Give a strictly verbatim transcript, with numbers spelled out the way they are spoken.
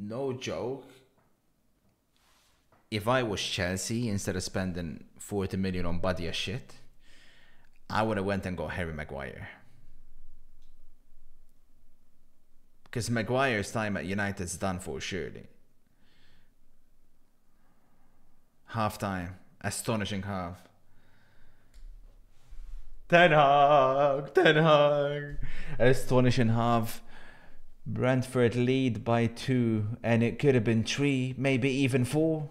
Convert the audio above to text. no joke, if I was Chelsea, instead of spending forty million on Badiashile, I would have went and got Harry Maguire. Because Maguire's time at United's done for, surely. Half time. Astonishing half. Ten Hag, Ten Hag. Astonishing half. Brentford lead by two, and it could have been three, maybe even four.